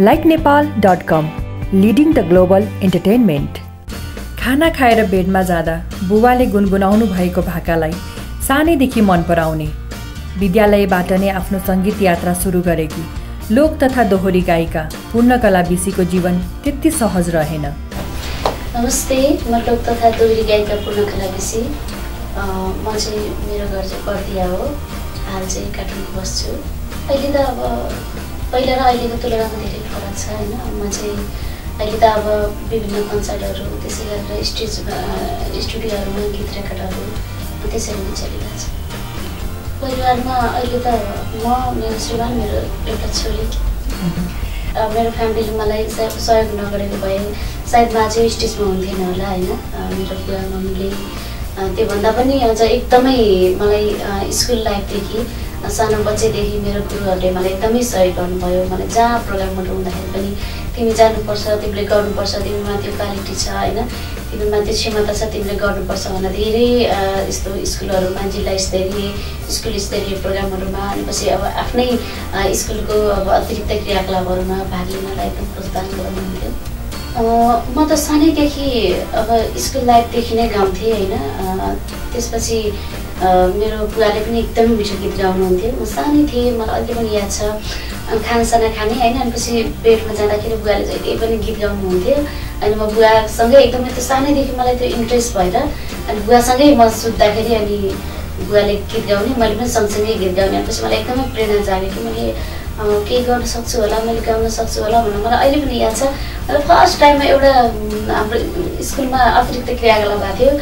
LikeNepal.com, leading the global entertainment. खाना खाएर बेडमा जाँदा बुवाले गुनगुनाउनु भएको भाकालाई सानैदेखि मन पराउने, विद्यालयबाट नै आफ्नो संगीत यात्रा सुरु गरेकी लोक तथा दोहोरी गायिका पूर्णकला बीसीको जीवन त्यति सहज रहेन। नमस्ते, म लोक तथा दोहोरी गायिका पूर्णकला बीसी। म चाहिँ मेरो घर चाहिँ पर्दिया हो, हाल चाहिँ काठमाडौँ बस्छु। अहिले त अब पहिला र अहिलेको तुलनामा धेरै फरक छ हैन। म चाहिँ अहिले त अब विभिन्न कन्सर्टहरु, त्यसै गरेर स्टुडियोहरुमा गीत रेकर्डहरु त्यसरी नै चलिरहेछ। परिवारमा अहिले त म, मेरो श्रीमान, मेरो एउटा छोरी, मेरो फ्यामिलीले मलाई सहयोग नगरेको भए सायद म आज स्टेजमा हुन्थेन होला हैन। मेरो बुवा मम्मीले त्यो भन्दा पनि अझ एकदमै मलाई स्कुल लाइफदेखि, सानो बच्चैदेखि मेरो गुरुहरूले मलाई एकदमै सहयोग गर्नुभयो। मलाई जहाँ प्रोग्राममा हुँदाखेरि पनि तिमी जानुपर्छ, तिमीले गर्नुपर्छ, तिमीमा त्यो क्वालिटी छ हैन, तिमीमा त्यो क्षमता छ, तिमीले गर्नुपर्छ भन्दा धेरै यस्तो स्कुलहरूमा जिल्ला स्तरीय प्रोग्रामहरूमा अनि पछि अब आफ्नै स्कुलको अब अतिरिक्त क्रियाकलापहरूमा भाग लिनलाई एकदम प्रोत्साहन गर्नुहुन्थ्यो। म त सानैदेखि अब स्कुल लाइफदेखि नै गाउँथेँ हैन। त्यसपछि मेरो बुवाले पनि एकदमै मिठो गीत गाउनुहुन्थ्यो। म सानै थिएँ, मलाई अहिले पनि याद छ, खानासाना खाने हैन, अनि पछि बेडमा जाँदाखेरि बुवाले जहिले पनि गीत गाउनुहुन्थ्यो। अनि म बुवासँगै एकदमै त्यो सानैदेखि मलाई त्यो इन्ट्रेस्ट भएर अनि बुवासँगै म सुत्दाखेरि अनि बुवाले गीत गाउने, मैले पनि सँगसँगै गीत गाउने, अनि पछि मलाई एकदमै प्रेरणा जाग्यो कि मैले केही गर्न सक्छु होला, मैले गाउन सक्छु होला भनेर। मलाई अहिले पनि याद छ, फर्स्ट टाइममा एउटा हाम्रो स्कुलमा अतिरिक्त क्रियाकलाप भएको थियो।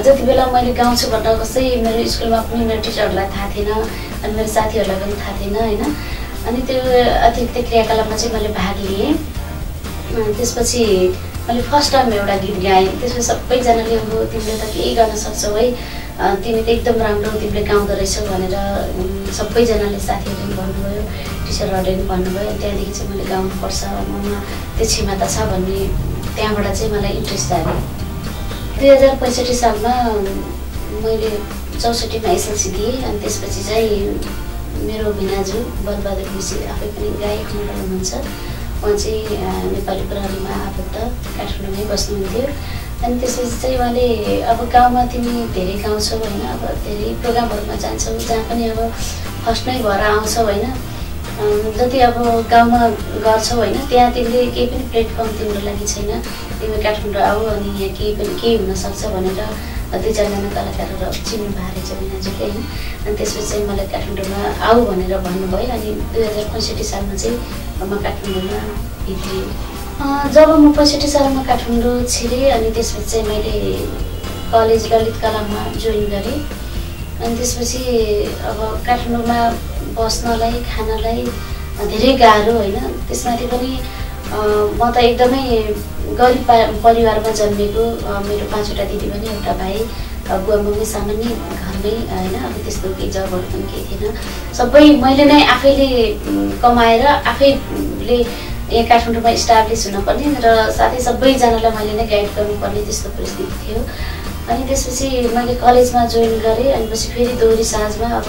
जति बेला मैले गाउँछु भनेर कसै मेरो स्कुलमा पनि मेरो टिचरहरूलाई थाहा थिएन अनि मेरो साथीहरूलाई पनि थाहा थिएन हैन। अनि त्यो अतिरिक्त क्रियाकलापमा चाहिँ मैले भाग लिएँ। त्यसपछि मैले फर्स्ट टाइम एउटा गीत गाएँ। त्यसपछि सबैजनाले हो तिमीले त केही गर्न सक्छौ है, तिमी त एकदम राम्रो तिमीले गाउँदो रहेछौ भनेर सबैजनाले, साथीहरूले भन्नुभयो, टिचरहरूले पनि भन्नुभयो। त्यहाँदेखि चाहिँ मैले गाउनुपर्छ, ममा त्यो क्षमता छ भन्ने त्यहाँबाट चाहिँ मलाई इन्ट्रेस्ट लाग्यो। 2065 सालमा मैले 64मा एसएलसी दिएँ। अनि त्यसपछि चाहिँ मेरो भिनाजु बलबहादुर विषय आफै पनि गायक हुनुहुन्छ, उहाँ चाहिँ नेपाली प्रहरीमा आबद्ध काठमाडौँमै बस्नुहुन्थ्यो। अनि त्यसपछि चाहिँ उहाँले अब गाउँमा तिमी धेरै गाउँछौ होइन, अब धेरै प्रोग्रामहरूमा जान्छौ, जहाँ पनि अब फर्स्टमै भएर आउँछौ होइन, जति अब गाउँमा गर्छौ होइन, त्यहाँ तिमीले केही पनि प्लेटफर्म तिम्रो लागि छैन, तिमी काठमाडौँ आऊ अनि यहाँ केही हुनसक्छ भनेर दुईजनाजना कलाकारहरू चिन्नु भएको रहेछ बिनाजुले होइन। अनि त्यसपछि चाहिँ मलाई काठमाडौँमा आऊ भनेर भन्नुभयो। अनि 2065 सालमा चाहिँ म काठमाडौँमा हिँडेँ। जब म 65 सालमा काठमाडौँ छिरेँ अनि त्यसपछि चाहिँ मैले कलेज ललित कलामा जोइन गरेँ। अनि त्यसपछि अब काठमाडौँमा बस्नलाई, खानलाई धेरै गाह्रो होइन। त्यसमाथि पनि म त एकदमै गरिब परिवारमा जन्मेको, मेरो 5वटा दिदी बहिनी, एउटा भाइ, बुवा मम्मी सामान्य घरमै होइन। अब त्यस्तो केही जबहरू पनि केही थिएन, सबै मैले नै आफैले कमाएर आफैले यहाँ काठमाडौँमा इस्टाब्लिस हुनुपर्ने र साथै सबैजनालाई मैले नै गाइड गर्नुपर्ने त्यस्तो परिस्थिति थियो। अनि त्यसपछि मैले कलेजमा जोइन गरेँ। अनि पछि फेरि दोहोरी साँझमा अब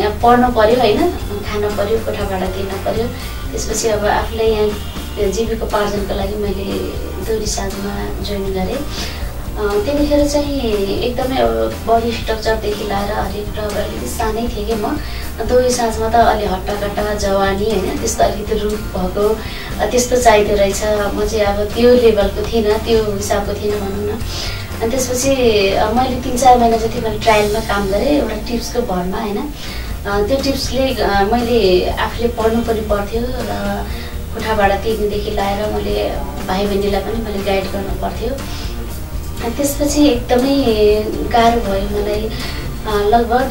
यहाँ पढ्नु पऱ्यो होइन, खान पऱ्यो, कोठा भाडा दिन पऱ्यो। त्यसपछि अब आफूलाई यहाँ जीविकोपार्जनको लागि मैले दोहोरी साँझमा जोइन गरेँ। त्यतिखेर चाहिँ एकदमै अब बडी स्ट्रक्चरदेखि लाएर हरेक प्रकार अलिकति सानै थिएँ कि म। दोहोरी साँझमा त अलि हट्टाकट्टा जवानी होइन, त्यस्तो अलिकति रूप भएको त्यस्तो चाहिँदो रहेछ। म चाहिँ अब त्यो लेभलको थिइनँ, त्यो हिसाबको थिइनँ भनौँ न। अनि त्यसपछि मैले 3-4 महिना जति मैले ट्रायलमा काम गरेँ एउटा टिप्सको भरमा होइन। त्यो टिप्सले मैले आफूले पढ्नु पनि पर्थ्यो र कोठा भाडा तिर्नेदेखि लाएर मैले भाइ बहिनीलाई पनि मैले गाइड गर्नु पर्थ्यो। त्यसपछि एकदमै गाह्रो भयो मलाई। लगभग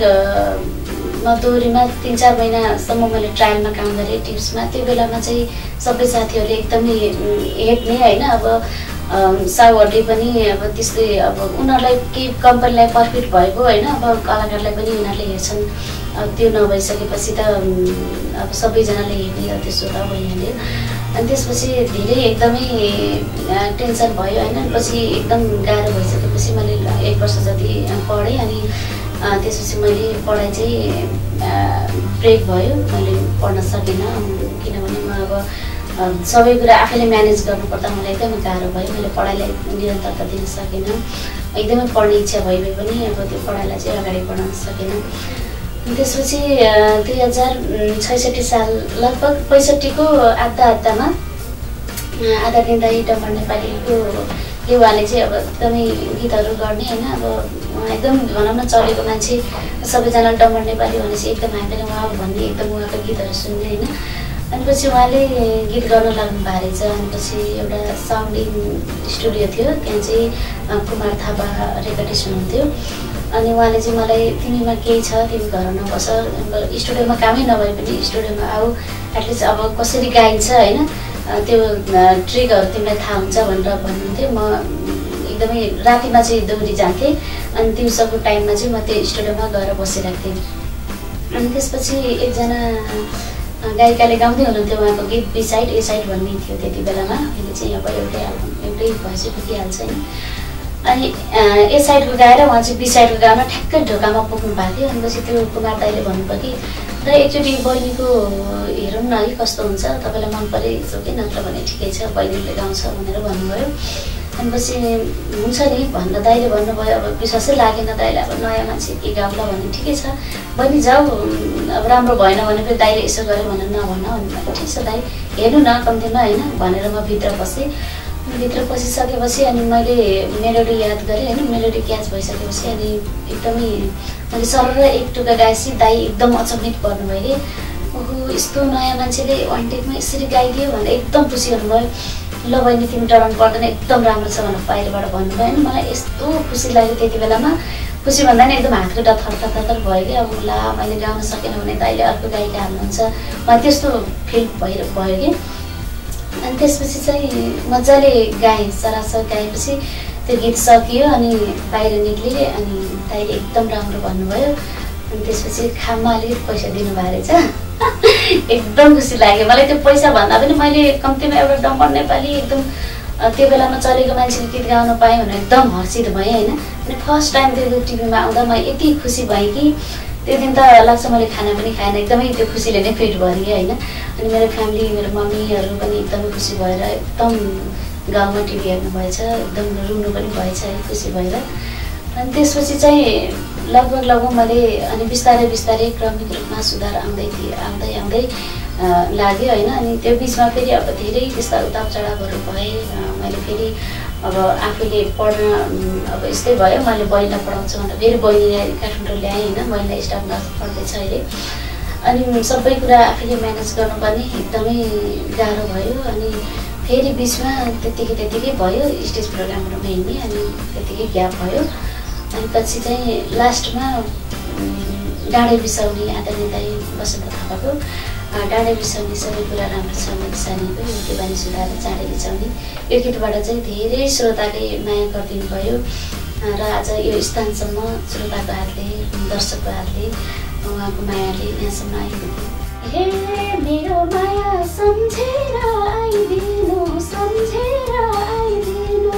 म दोहोरीमा 3-4 महिनासम्म मैले ट्रायलमा काम गरेँ टिप्समा। त्यो बेलामा चाहिँ सबै साथीहरूले एकदमै हेप्ने होइन। अब साहुहरूले पनि अब त्यस्तै, अब उनीहरूलाई केही कम्पनीलाई प्रफिट भएको होइन, अब कलाकारलाई पनि उनीहरूले हेर्छन्। अब त्यो नभइसकेपछि त अब सबैजनाले हेर्ने त्यसो त भइहाल्यो। अनि त्यसपछि धेरै एकदमै टेन्सन भयो होइन। पछि एकदम गाह्रो भइसकेपछि मैले 1 वर्ष जति पढेँ। अनि त्यसपछि मैले पढाइ चाहिँ ब्रेक भयो, मैले पढ्न सकिन किनभने म अब सबै कुरा आफैले म्यानेज गर्नु पर्दा मलाई एकदमै गाह्रो भयो। मैले पढाइलाई निरन्तरता दिन सकिन, एकदमै पढ्ने इच्छा भए पनि अब त्यो पढाइलाई चाहिँ अगाडि बढाउन सकिन। त्यसपछि 2066 साल लगभग 65 को आधा-आधामा आधा दिनदाई डम्बर नेपालीको युवाले चाहिँ अब एकदमै गीतहरू गर्ने हैन, अब एकदम भनौँ न चलेको मान्छे सबैजना डम्बर नेपाली भनेपछि एकदम हामीले वाह भन्ने एकदम उहाँको गीतहरू सुन्ने हैन। अनि पछि उहाँले गीत गर्न लाग्नु भएको रहेछ। अनि पछि एउटा साउन्डिङ स्टुडियो थियो, त्यहाँ चाहिँ कुमार थापा रेकर्डिस हुनुहुन्थ्यो। अनि उहाँले चाहिँ मलाई तिमीमा केही छ, तिमी घर नबस, स्टुडियोमा कामै नभए पनि स्टुडियोमा आऊ, एटलिस्ट अब कसरी गाइन्छ हैन त्यो ट्रिकहरू तिमीलाई थाहा हुन्छ भनेर भन्नुहुन्थ्यो। म एकदमै रातिमा चाहिँ दोहोरी जान्थेँ अनि दिउँसोको टाइममा चाहिँ म त्यो स्टुडियोमा गएर बसिराख्थेँ। अनि त्यसपछि एकजना गायिकाले गाउँदै हुनुहुन्थ्यो उहाँको गीत बी साइड ए साइड भन्ने थियो त्यति बेलामा, अहिले चाहिँ अब एउटै भएपछि पुगिहाल्छ नि। अनि ए साइडको गाएर उहाँ चाहिँ बी साइडको गाउन ठ्याक्कै ढोकामा पुग्नु भएको थियो। अनि पछि त्यो कुमार दाइले भन्नुभयो कि र एकचोटि बहिनीको हेरौँ न है कस्तो हुन्छ, तपाईँलाई मन परे कि नत्र भने ठिकै छ, बहिनीले गाउँछ भनेर भन्नुभयो। अनि पछि हुन्छ नि भनेर दाइले भन्नुभयो। अब विश्वासै लागेन दाइलाई, अब नयाँ मान्छे के गाउँला भने ठिकै छ बहिनी जाऊ, अब राम्रो भएन भने फेरि दाइले यसो गऱ्यो भनेर नभन्न भन्नुभयो। ठिक छ दाइ हेर्नु न कम्तीमा होइन भनेर म भित्र पसेँ। भित्र पसिसकेपछि अनि मैले मेलोडी याद गरेँ होइन, मेलोडी क्याच भइसकेपछि अनि एकदमै मैले सरर एक टुका गाएपछि दाइ एकदम अचम्मित पर्नुभयो कि ओहो यस्तो नयाँ मान्छेले वान टेकमा यसरी गाइदियो भनेर एकदम खुसी हुनुभयो। ल बहिनी तिमी डराउनु पर्दैन, एकदम राम्रो छ भनेर बाहिरबाट भन्नुभयो होइन। मलाई यस्तो खुसी लाग्यो त्यति बेलामा, खुसी भन्दा नि एकदम हात खुट्टा थरथर भयो कि अब ला मैले गाउन सकेन भने दाइले अर्को गायिका हाल्नुहुन्छ, मलाई त्यस्तो फिल भयो कि। अनि त्यसपछि चाहिँ मजाले गाएँ, सरासर गाएपछि त्यो गीत सकियो अनि बाहिर निक्लिएँ। अनि दाइले एकदम राम्रो भन्नुभयो। अनि त्यसपछि खाममा अलिकति पैसा दिनुभएको रहेछ, एकदम खुसी लाग्यो मलाई। त्यो पैसा भन्दा पनि मैले कम्तीमा एउटा डम्बर नेपाली एकदम त्यो बेलामा चलेको मान्छेको गीत गाउन पाएँ भनेर एकदम हर्षित भएँ होइन। अनि फर्स्ट टाइम त्यो टिभीमा आउँदा म यति खुसी भएँ कि त्यो दिन त लाग्छ मैले खाना पनि खाएन, एकदमै त्यो खुसीले नै पेट भरियो होइन। अनि मेरो फ्यामिली मेरो मम्मीहरू पनि एकदमै खुसी भएर एकदम गाउँमा टिभी हेर्नुभएछ, एकदम रुनु पनि भएछ खुसी भएर। अनि त्यसपछि चाहिँ लगभग मैले अनि बिस्तारै बिस्तारै क्रमिक रूपमा सुधार आउँदै लाग्यो होइन। अनि त्यो बिचमा फेरि अब धेरै त्यस्ता उतार चढावहरू भए, मैले फेरि अब आफूले पढ्न अब यस्तै भयो, मैले बहिनीलाई पढाउँछु भनेर फेरि बहिनीलाई काठमाडौँ ल्याएँ होइन, बहिनीलाई स्टाफ नर्स पढ्दैछ अहिले। अनि सबै कुरा आफूले म्यानेज गर्नुपर्ने एकदमै गाह्रो भयो। अनि फेरि बिचमा त्यतिकै भयो स्टेज प्रोग्रामहरूमा हिँड्ने, अनि त्यतिकै ग्याप भयो। अनि पछि चाहिँ लास्टमा डाँडे बिसाउने आदरणीय दाइ बसन्त थापाको डाँडे बिसाउने सबै कुरा राम्रोसँग बिसानेको यो के बानी सुधारेर चाँडै बिसाउने यो गीतबाट चाहिँ धेरै श्रोताले माया गरिदिनु भयो र आज यो स्थानसम्म श्रोताको हातले दर्शकको हातले उहाँको मायाले यहाँसम्म आइपुग्यो। हे मेरो माया सम्झेर आइदिनु, सम्झेर आइदिनु,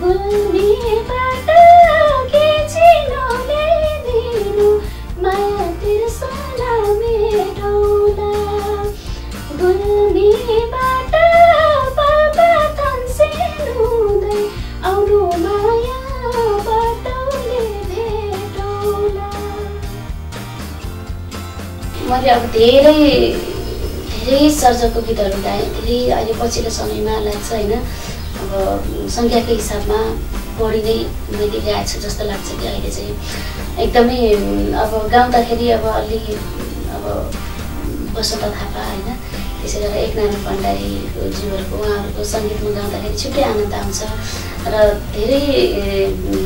गुल्मी बाटो केछिनो ल्याइदिनु, माया तिर्सला मेरो मैले अब धेरै सर्जकको गीतहरू गाएँ, धेरै अहिले पछिल्लो समयमा लाग्छ होइन अब सङ्ख्याको हिसाबमा बढी नै मैले गाएको छु जस्तो लाग्छ कि अहिले चाहिँ एकदमै अब गाउँदाखेरि अब अलि अब बसन्त थापा होइन त्यसै गरेर एकनारायण भण्डारीको जीवहरूको उहाँहरूको सङ्गीतमा गाउँदाखेरि छुट्टै आनन्द आउँछ र धेरै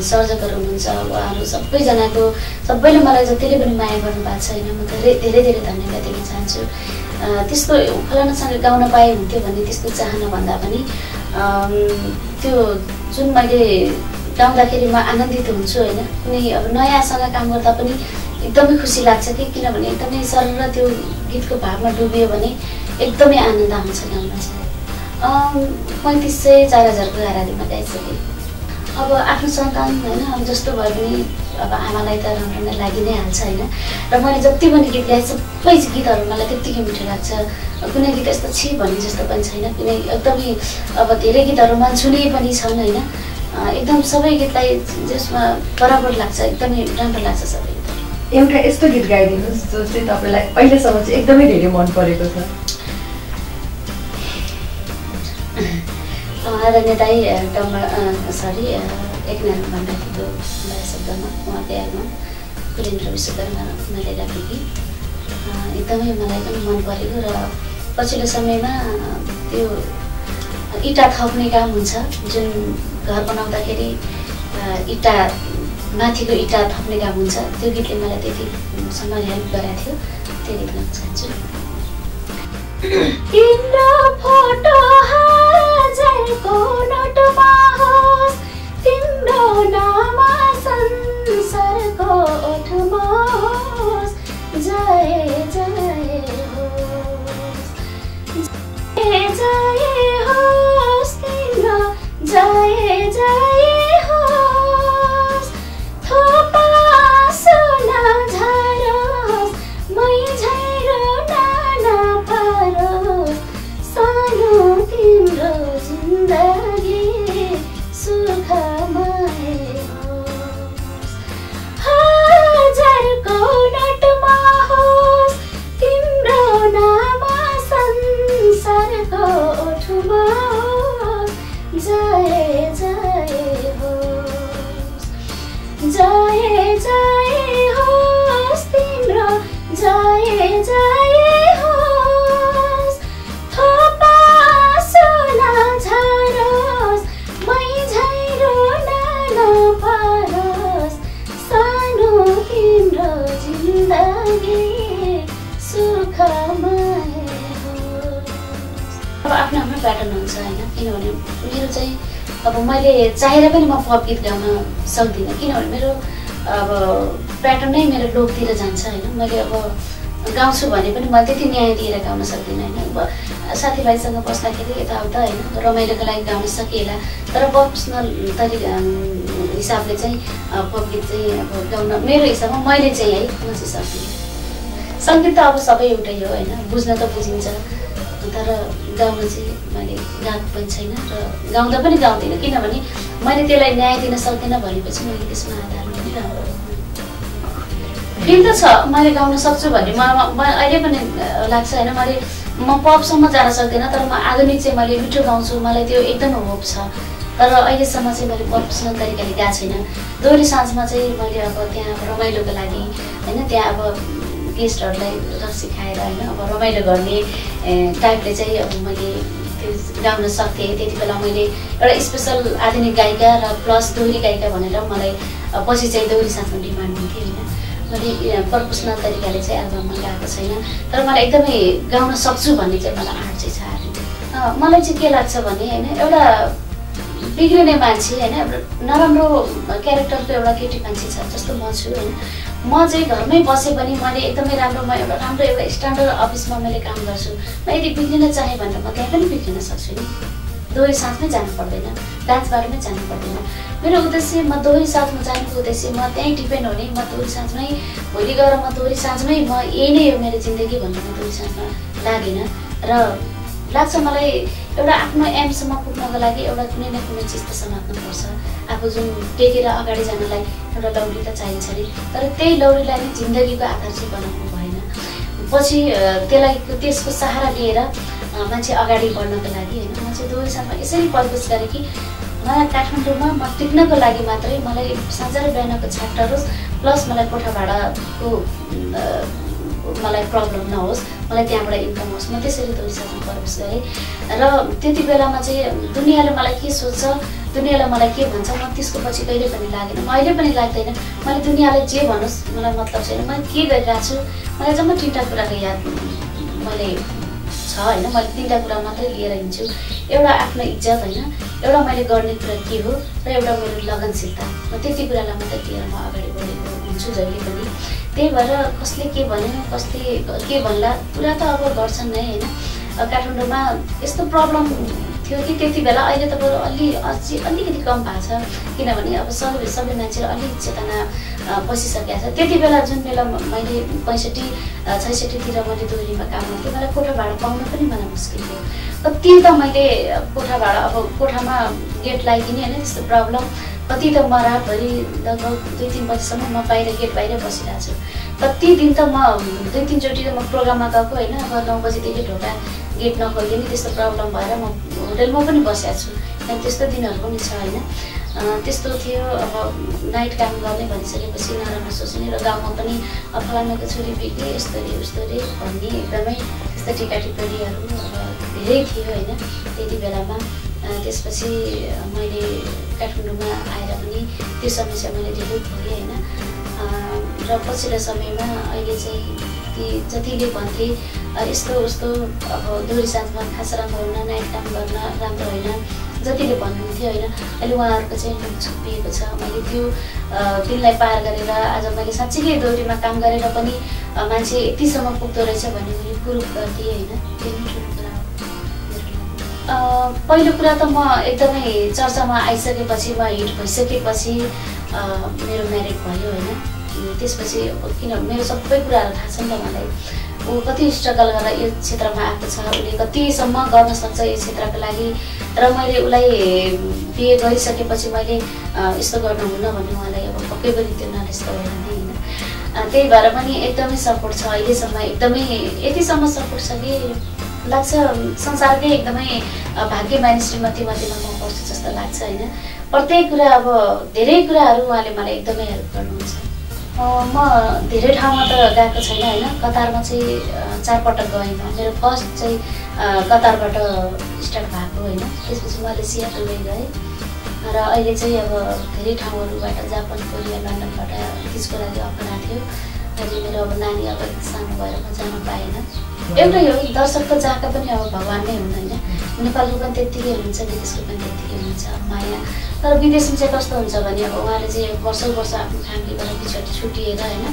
सर्जकहरू हुनुहुन्छ उहाँहरू सबैजनाको सबैले मलाई जतिले पनि माया गर्नुभएको छ होइन, म धेरै धन्यवाद दिन चाहन्छु। त्यस्तो फलानासँग गाउन पाए हुन्थ्यो भन्ने त्यस्तो चाहना भन्दा पनि त्यो जुन मैले गाउँदाखेरि म आनन्दित हुन्छु होइन, कुनै अब नयाँसँग काम गर्दा पनि एकदमै खुसी लाग्छ कि किनभने एकदमै सरल त्यो गीतको भावमा डुबियो भने एकदमै आनन्द आउँछ गाउँमा चाहिँ। 3500 4000 को आराधीमा गाइसकेँ। अब आफ्नो सन्तान होइन अब जस्तो भयो भने अब आमालाई त राम्रो नै लागि नै हाल्छ हैन र मैले जति पनि गीत गाए सबै गीतहरु मलाई त्यतिकै मिठो लाग्छ कुनै गीत यस्तो छ भन्ने जस्तो पनि छैन किन एकदमै अब धेरै गीतहरु मन छुने पनि छन् हैन एकदम सबै गीतलाई जसमा बराबर लाग्छ एकदमै राम्रो लाग्छ सबै गीत एउटा यस्तो गीत गाइदिनुस् जो चाहिँ तपाईलाई पहिले सम्म चाहिँ एकदमै धेरै मन परेको छ आदरणीय दाइ डम्बर सरी एक नाम भन्दाखेको मलाई शब्दमा उहाँको यादमा कुलेन्द्र विश्वकर्मा मैले राखेँ कि एकदमै मलाई पनि मन परेको र पछिल्लो समयमा त्यो इटा थप्ने काम हुन्छ जुन घर बनाउँदाखेरि इटा माथिको इटा थप्ने काम हुन्छ त्यो गीतले मलाई त्यति सम्मान हेल्प गरेको थियो त्यो गीत गाउन चाहन्छु इन्डा फोटो हाजरको नटमा होस् तिम्रो नाम संसारको ओठमा होस् जय जय होस् तिम्रो जय जय होस् थोपा सोना झरोस् मै झैरो नाना परोस् सानो तिम्रो जिन्दगी सुख अब मैले चाहेर पनि म पप गीत गाउन सक्दिन किनभने मेरो अब प्याटर्न नै मेरो लोकतिर जान्छ हैन मैले अब गाउँछु भने पनि म त्यति न्याय दिएर गाउन सक्दिन हैन अब साथीभाइसँग बस्दाखेरि यताउता हैन रमाइलोको लागि गाउन सकिएला तर पर्सनल तरिका हिसाबले चाहिँ पप गीत चाहिँ अब गाउन मेरो हिसाबमा मैले चाहिँ है कोसिस गर्छु संगीत त अब सबै एउटै हो हैन बुझ्न त बुझिन्छ तर गाउन चाहिँ मैले गाएको पनि छैन र गाउँदा पनि गाउँदिनँ किनभने मैले त्यसलाई न्याय दिन सक्दिनँ भनेपछि मैले त्यसमा आधार लिइरहेको फिल त छ मैले गाउन सक्छु भन्ने म अहिले पनि लाग्छ हैन मैले म पपसम्म जान सक्दिनँ तर म आधुनिक चाहिँ मैले मिठो गाउँछु मलाई त्यो एकदम होप छ तर अहिलेसम्म चाहिँ मैले प्रोफेसनल तरिकाले गाएको छैन दोहोरी साँझमा चाहिँ मैले अब त्यहाँ रमाइलोको लागि हैन त्यहाँ अब गेस्टहरुलाई रक्सी खाएर हैन अब रमाइलो गर्ने टाइपले चाहिँ अब मैले त्यो गाउन सक्थेँ त्यति बेला मैले एउटा स्पेशल आधुनिक गायिका र प्लस दोहोरी गायिका भनेर मलाई पछि चाहिँ दोहोरी साथमा डिमान्ड हुन्थ्यो हैन मैले प्रोफेसनल तरिकाले चाहिँ एल्बममा गाएको छैन तर मलाई एकदमै गाउन सक्छु भन्ने चाहिँ मलाई आँट चाहिँ छ मलाई चाहिँ के लाग्छ भने हैन एउटा बिग्रिने मान्छे हैन एउटा नराम्रो क्यारेक्टरको एउटा केटी मान्छे छ जस्तो म छु हैन म चाहिँ घरमै बसे पनि मैले एकदमै राम्रो म एउटा राम्रो एउटा स्ट्यान्डर्ड अफिसमा मैले काम गर्छु म यदि बिग्रिन चाहे भने म त्यहाँ पनि बिग्रिन सक्छु नि दोहोरी साथमै जानु पर्दैन डान्सबाटमै जानु पर्दैन मेरो उद्देश्य म दोहोरी साथमा जानुको उद्देश्य म त्यहीँ डिपेन्ड हुने म दोहोरी साथमै भोलि गएर म दोहोरी साथमै म यही नै हो मेरो जिन्दगी भन्ने म दोहोरी साथमा लागेन र लाग्छ मलाई एउटा आफ्नो एमसम्म पुग्नको लागि एउटा कुनै न कुनै चिज त समात्नुपर्छ आफू जुन टेकेर अगाडि जानलाई एउटा लौरी त चाहिन्छ नि तर त्यही लौरीलाई नै जिन्दगीको आधार चाहिँ बनाउनु भएन पछि त्यसलाई त्यसको सहारा लिएर मान्छे अगाडि बढ्नको लागि हैन म चाहिँ दोहोरी साथमा यसरी प्रयास गरेँ कि मलाई काठमाडौँमा म टिक्नको लागि मात्रै मलाई साँझ र बिहानको छाटा होस् प्लस मलाई कोठा भाडाको मलाई प्रब्लम नहोस् मलाई त्यहाँबाट इन्कम होस् म त्यसरी दोहोरी साथमा प्रवेश गरेँ र त्यति बेलामा चाहिँ दुनियाँले मलाई के सोच्छ दुनियाँले मलाई के भन्छ म त्यसको पछि कहिले पनि लागेन म अहिले पनि लाग्दैन मैले दुनियाँलाई जे भनोस् मलाई मतलब छैन म के गरिरहेको छु मलाई जम्मा तिनवटा कुराको याद मैले छ हैन मैले तिनवटा कुरा मात्रै लिएर हिँड्छु एउटा आफ्नो इज्जत हैन एउटा मैले गर्ने कुरा के हो र एउटा मेरो लगनशीलता म त्यति कुरालाई मात्रै लिएर म अगाडि बढेको हुन्छु जहिले पनि त्यही भएर कसले के भन्यो कसले के भन्ला कुरा त अब गर्छन् नै हैन काठमाडौँमा यस्तो प्रब्लम थियो कि त्यति बेला अहिले तपाईहरु अलि अझै अलिकति कम भएको छ किनभने अब सबै मान्छेले अलि चेतना बसिसकेको छ। त्यति बेला जुन बेला मैले 65-66 तिर मैले दोहोरीमा काम गर्थेँ मलाई कोठा भाडा पाउन पनि मलाई मुस्किल थियो। कति त मैले कोठा भाडा अब कोठामा गेट लगाइदिने हैन त्यस्तो प्रब्लम कति त म रातभरि लगभग 2-3 बजेसम्म म बाहिर गेट बाहिर बसिरहेको छु। कति दिन त म 2-3 चोटी त म प्रोग्राममा गएको हैन अब 9 बजेदेखि ढोका गेट नखोल्दिने त्यस्तो प्रब्लम भएर म होटलमा पनि बसेको छु। त्यस्तो दिनहरु पनि छ हैन। त्यस्तो थियो अब नाइट काम गर्ने भनिसकेपछि नराम्रो सोच्ने र गाउँमा पनि फलानाको छोरी बिके यस्तो रे भन्ने एकदमै त्यस्तो टिकाटिपीहरु धेरै थियो हैन। त्यति बेलामा त्यसपछि मैले काठमाडौँमा आएर पनि त्यो समस्या मैले धेरै भोगेँ हैन। र पछिल्लो समयमा अहिले चाहिँ ती जतिले भन्थे यस्तो उस्तो अब दोहोरी साँझमा खास राम्रो हुन नाइट काम गर्न राम्रो होइन जतिले भन्नुहुन्थ्यो होइन अहिले उहाँहरूको चाहिँ मुख छुपिएको छ। मैले त्यो दिनलाई पार गरेर आज मैले साँच्चीकै दोहोरीमा काम गरेर पनि मान्छे यतिसम्म पुग्दो रहेछ भन्ने मैले प्रुभ गर्थेँ होइन। त्यो नै ठुलो कुरा हो। पहिलो कुरा त म एकदमै चर्चामा आइसकेपछि म हिट भइसकेपछि मेरो म्यारिड भयो होइन। त्यसपछि किन मेरो सबै कुराहरु थाहा छ नि त मलाई ऊ कति स्ट्रगल गरेर यो क्षेत्रमा आएको छ उले कतिसम्म गर्न सक्छ यो क्षेत्रको लागि र मैले उलाई बिहे गरिसकेपछि मैले यस्तो गर्न हुन्न भन्ने उहाँलाई अब पक्कै पनि त्यो नलेज त भएन नि हैन। त्यही भएर पनि एकदमै सपोर्ट छ अहिलेसम्म एकदमै यतिसम्म सपोर्ट छ कि लाग्छ संसारकै एकदमै भाग्यमानी श्रीमतीमध्येमा म पर्छु जस्तो लाग्छ हैन। प्रत्येक कुरा अब धेरै कुराहरु उहाँले मलाई एकदमै हेल्प गर्नुहुन्छ। म धेरै ठाउँमा त गएको छैन हैन। कतारमा चाहिँ 4 पटक गएँ म। मेरो फर्स्ट चाहिँ कतारबाट स्टार्ट भएको होइन। त्यसपछि मलेसिया पनि गएँ र अहिले चाहिँ अब धेरै ठाउँहरुबाट जापान कोरिया लन्डनबाट त्यसको लागि अफर आथ्यो। अहिले मेरो अब नानी अब सानो भएर म जान पाएन। एउटा यो दर्शकको जाका पनि अब भगवान नै हुन्छ हैन। नेपालको पनि त्यतिकै हुन्छ विदेशको पनि त्यतिकै हुन्छ माया। तर विदेशमा चाहिँ कस्तो हुन्छ भने अब उहाँले चाहिँ वर्ष आफ्नो फ्यामिलीबाट पछाडि छुटिएर हैन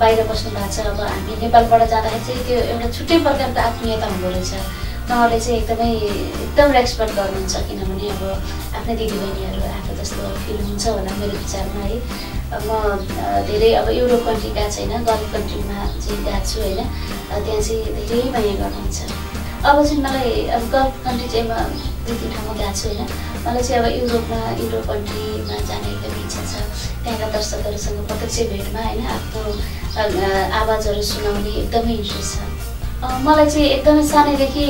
बाहिर बस्नु भएको छ। अब हामी नेपालबाट जाँदाखेरि चाहिँ त्यो एउटा छुट्टै प्रकारको आत्मीयता हुँदो रहेछ। उहाँले चाहिँ एकदम रेस्पेक्ट गर्नुहुन्छ किनभने अब आफ्नै दिदीबहिनीहरू आएको जस्तो फिल हुन्छ होला मेरो विचारमा है। म धेरै अब युरोप कन्ट्री गएको छैन गल्फ कन्ट्रीमा चाहिँ गएको छु होइन। त्यहाँ चाहिँ धेरै माया गर्नुहुन्छ। अब चाहिँ मलाई अब गल्फ कन्ट्री चाहिँ म 2-3 ठाउँमा गएको छु होइन। मलाई चाहिँ अब युरोप कन्ट्रीमा जाने एकदम इच्छा छ। त्यहाँका दर्शकहरूसँग प्रत्यक्ष भेटमा होइन आफ्नो आवाजहरू सुनाउने एकदमै इन्ट्रेस्ट छ। मलाई चाहिँ एकदमै सानैदेखि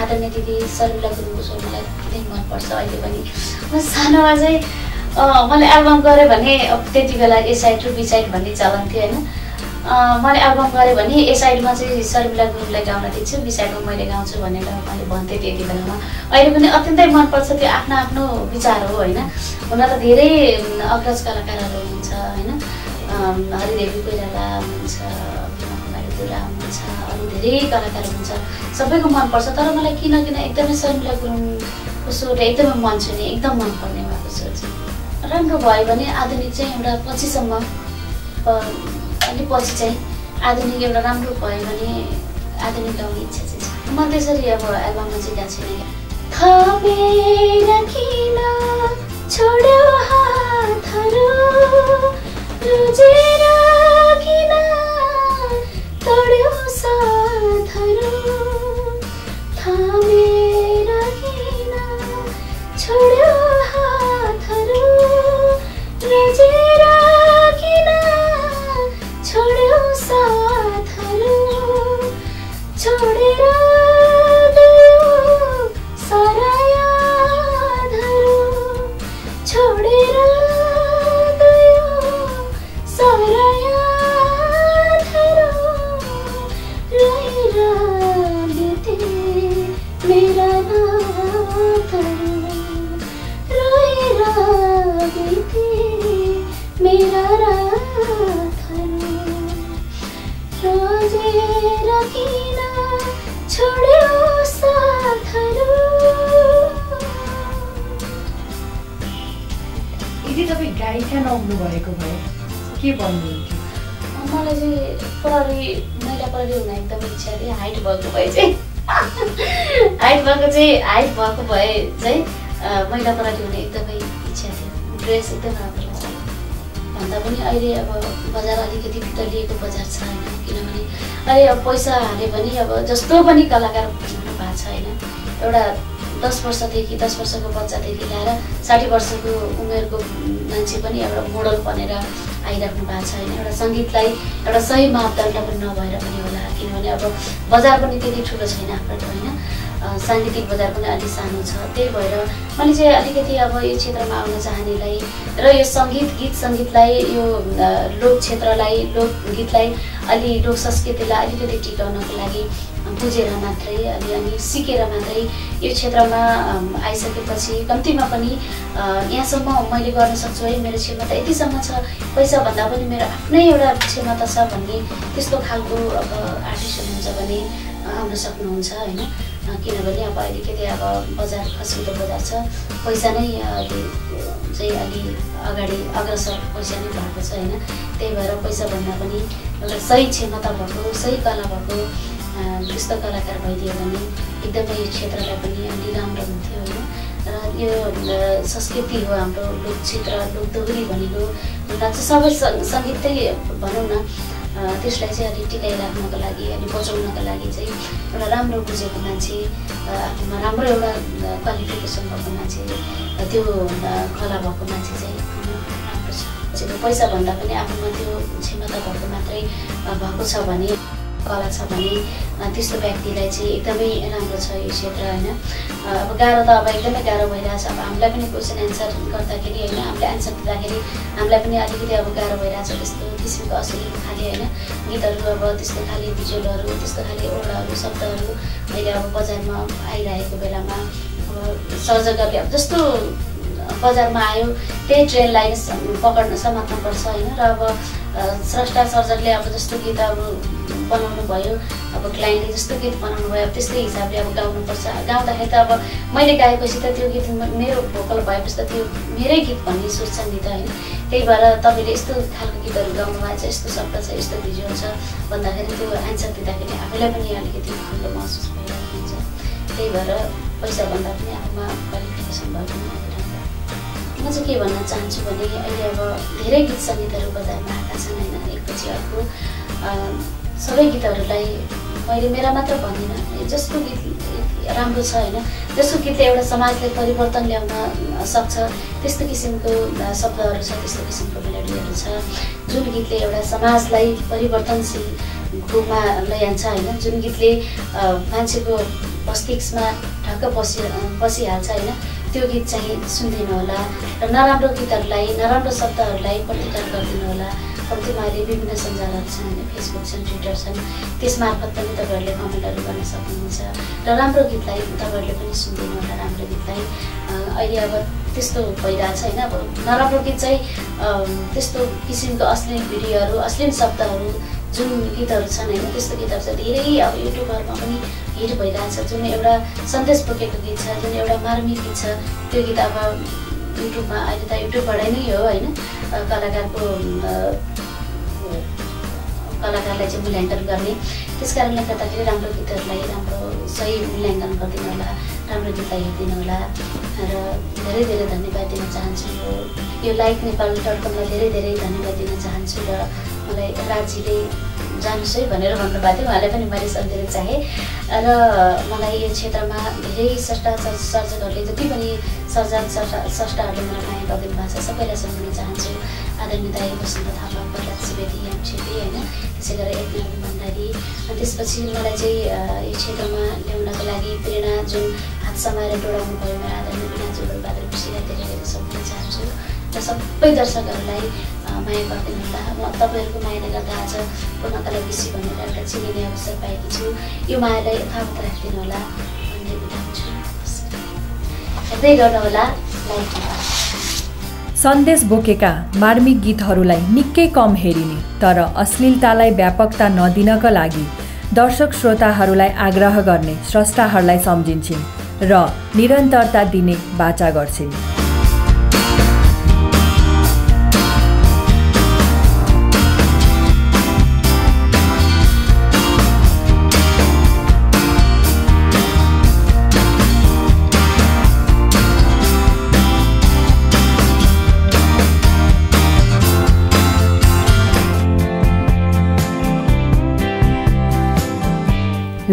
आदरणीय दिदी शर्मिला गुरुङको स्वर मलाई धेरै मनपर्छ। अहिले पनि म सानोमा चाहिँ मैले एल्बम गरेँ भने अब त्यति बेला A side to B side भन्ने चलन थियो होइन। मैले एल्बम गरेँ भने ए साइडमा चाहिँ शर्मिला गुरुङलाई गाउन दिन्छु बी साइडमा मैले गाउँछु भनेर मैले भन्थेँ त्यति बेलामा। अहिले पनि अत्यन्तै मनपर्छ। त्यो आफ्नो विचार हो होइन। हुन त धेरै अग्रज कलाकारहरू हुनुहुन्छ होइन। हरिदेवी कोइराला हुनुहुन्छ हुन्छ अरू धेरै कलाकार हुन्छ सबैको मनपर्छ। तर मलाई किन एकदमै शर्मिला गुरुङको स्वर एकदमै मन छुने एकदम मनपर्ने उहाँको स्वर चाहिँ राम्रो भयो भने आधुनिक चाहिँ एउटा पछिसम्म अलि पछि चाहिँ आधुनिक एउटा राम्रो भयो भने आधुनिक गाउने इच्छा चाहिँ छ। म त्यसरी अब एल्बममा चाहिँ गाएको छैन। थमेर किन छोड्यौ हातहरु रोजेर किन गायिका नहुनु भएको भए के भन्नुहुन्छ? मलाई चाहिँ प्रहरी महिला प्रहरी हुन एकदम इच्छा थियो। हाइट भएको भए चाहिँ आइतबारको भए चाहिँ महिला पराठा हुने एकदमै इच्छा थियो। ड्रेस एकदम राम्रो छ। भन्दा पनि अहिले अब बजार अलिकति पितलिएको बजार छ हैन, किनभने अहिले अब पैसा हाले पनि अब जस्तो पनि कलाकार बन्नु भएको छ हैन। एउटा 10 वर्षदेखि 10 वर्षको बच्चादेखि लिएर 60 वर्षको उमेरको मान्छे पनि एउटा मोडल बनेर आइराख्नु भएको छ हैन। एउटा संगीतलाई एउटा सही मापदण्डमा पनि नभएर पनि होला, किनभने अब बजार पनि त्यति ठूलो छैन हाम्रो हैन। सांगीतिक बजार पनि अलि सानो छ। त्यही भएर मैले चाहिँ अलिकति अब यो क्षेत्रमा आउन चाहनेलाई र यो संगीत गीत संगीतलाई यो लोक क्षेत्रलाई लोक गीतलाई अलि लोक संस्कृतिलाई अलिकति टिकाउनको लागि बुझेर मात्रै अलि अलि सिकेर मात्रै यो क्षेत्रमा आइसकेपछि कम्तीमा पनि यहाँसम्म मैले गर्न सक्छु है, मेरो क्षमता यतिसम्म छ, पैसा भन्दा पनि मेरो आफ्नै एउटा क्षमता छ भन्ने त्यस्तो खालको अब आर्टिस्ट हुन्छ भने आउन सक्नुहुन्छ हैन। किनभने अब अलिकति अब बजार खस्किलो बजार छ, पैसा नै चाहिँ अलि अगाडि अग्रसर पैसा नै भएको छ हैन। त्यही भएर पैसा भन्दा पनि एउटा सही क्षमता भएको सही कला भएको त्यस्तो कलाकार भइदियो भने एकदमै यो क्षेत्रलाई पनि अलि राम्रो हुन्थ्यो हैन। र यो संस्कृति हो हाम्रो लोक क्षेत्र लोक दोहोरी भनेको सबै सङ्गीतै भनौँ न, त्यसलाई चाहिँ अलि टिकाइराख्नको लागि अलि बचाउनको लागि चाहिँ एउटा राम्रो बुझेको मान्छे आफूमा राम्रो एउटा क्वालिफिकेसन भएको मान्छे त्यो कला भएको मान्छे चाहिँ राम्रो छ। पैसा भन्दा पनि आफूमा त्यो क्षमता भएको मात्रै भएको छ भने कला छ भने त्यस्तो व्यक्तिलाई चाहिँ एकदमै राम्रो छ यो क्षेत्र हैन। अब गाह्रो त अब एकदमै गाह्रो भइरहेछ। अब हामीलाई पनि क्वेसन एन्सर गर्दाखेरि हैन, हामीले एन्सर दिँदाखेरि हामीलाई पनि अलिकति अब गाह्रो भइरहेछ। त्यस्तो किसिमको असुविधा खाले हैन, गीतहरू अब त्यस्तो खाले भिजुअलहरू त्यस्तो खाले ओडाहरू शब्दहरू अहिले अब बजारमा आइरहेको बेलामा अब सर्जकहरूले अब जस्तो बजारमा आयो त्यही ट्रेनलाई पकड्न समात्नुपर्छ हैन। र अब स्रष्टा सर्जकले अब जस्तो गीत अब बनाउनु भयो, अब क्लाइन्टले जस्तो गीत बनाउनु भयो, अब त्यस्तै हिसाबले अब गाउनुपर्छ। गाउँदाखेरि त अब मैले गाएपछि त त्यो गीत मेरो भोकल भएपछि त त्यो मेरै गीत भन्ने सोच्छन् नि त हैन। त्यही भएर तपाईले यस्तो खालको गीतहरू गाउनु भएको छ, यस्तो शब्द छ, यस्तो भिजुअल छ भन्दाखेरि त्यो एन्सर दिँदाखेरि आफैलाई पनि अलिकति राम्रो महसुस भइरहेको हुन्छ। त्यही भएर पैसा भन्दा पनि आफूमा क्वालिफिकेसन भएको म चाहिँ के भन्न चाहन्छु भने अहिले अब धेरै गीत सङ्गीतहरू बजारमा आएका छन् हैन, एकपछि अर्को। सबै गीतहरूलाई मैले मेरा मात्र भन्दिनँ, जसको गीत राम्रो छ हैन, जसको गीतले एउटा समाजले परिवर्तन ल्याउन सक्छ त्यस्तो किसिमको शब्दहरू छ, त्यस्तो किसिमको मेलोडीहरू छ जुन गीतले एउटा समाजलाई परिवर्तनशील रूपमा लैजान्छ हैन, जुन गीतले मान्छेको मस्तिष्कमा ढक्क बसिहाल्छ हैन। त्यो गीत चाहिँ सुन्दिनु होला र नराम्रो गीतहरूलाई नराम्रो शब्दहरूलाई प्रतिकार गरिदिनु होला। अब तिमीहरूले विभिन्न सञ्जालहरू छन् हैन, फेसबुक छन्, ट्विटर छन्, त्यसमार्फत पनि तपाईहरूले कमेन्टहरू गर्न सक्नुहुन्छ र राम्रो गीतलाई तपाईहरूले पनि सुनिदिनु होला। राम्रो गीतलाई अहिले अब त्यस्तो भइरहेछ हैन। अब नराम्रो गीत चाहिँ त्यस्तो किसिमको अश्लील भिडियोहरू अश्लील शब्दहरू जुन गीतहरू छन् हैन, त्यस्तो गीतहरू चाहिँ धेरै अब युट्युबहरूमा पनि हिट भइरहेछ। जुन एउटा सन्देश बोकेको गीत छ, जुन एउटा मार्मिक गीत छ, त्यो गीत अब युट्युबमा अहिले त युट्युबबाट नै हो हैन। कलाकारलाई चाहिँ मूल्याङ्कन गर्ने, त्यस कारणले गर्दाखेरि राम्रो गीतहरूलाई राम्रो सही मूल्याङ्कन गरिदिनु होला, राम्रो गीतलाई हेरिदिनु होला र धेरै धेरै धन्यवाद दिन चाहन्छु। यो लाइक नेपाल.com लाई धेरै धेरै धन्यवाद दिन चाहन्छु र मलाई राज्यले जानुस् है भनेर भन्नुभएको थियो, उहाँलाई पनि मैले सम्झिन चाहेँ र मलाई यो क्षेत्रमा धेरै सर्जकहरूले जति पनि स्रष्टाहरूले मलाई माया गरिदिनु भएको छ सबैलाई सम्झिन चाहन्छु। आदरणीय दाइ कुमार थापा प्रकाशजी एम छेत्री हैन, त्यसै गरेर एकनाथ भण्डारी। त्यसपछि मलाई चाहिँ यो क्षेत्रमा ल्याउनको लागि प्रेरणा जुन हात समाएर डोडाउनु भयो म आदरणीय दाजुहरूबाट खुसीलाई धेरै धेरै सम्झिन चाहन्छु र सबै दर्शकहरूलाई माया गरिदिनु होला। म तपाईँहरूको मायाले गर्दा आज पूर्णकला BC भनेर एउटा चिनिने अवसर पाएकी छु। यो मायालाई यथावत राखिदिनु होला भन्ने बिताउँछु। हेर्दै गर्नुहोला लाइक नेपाल। सन्देश बोकेका मार्मिक गीतहरूलाई निकै कम हेरिने तर अश्लीलतालाई व्यापकता नदिनका लागि दर्शक श्रोताहरूलाई आग्रह गर्ने स्रष्टाहरूलाई सम्झिन्छन् र निरन्तरता दिने वाचा गर्छन्।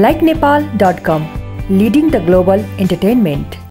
LikeNepal.com, leading the global entertainment.